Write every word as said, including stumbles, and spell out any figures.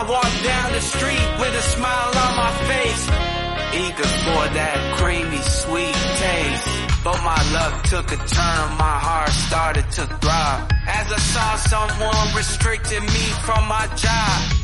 I walk down the street with a smile on my face, eager for that creamy sweet taste. But my luck took a turn, my heart started to throb as I saw someone restricting me from my job.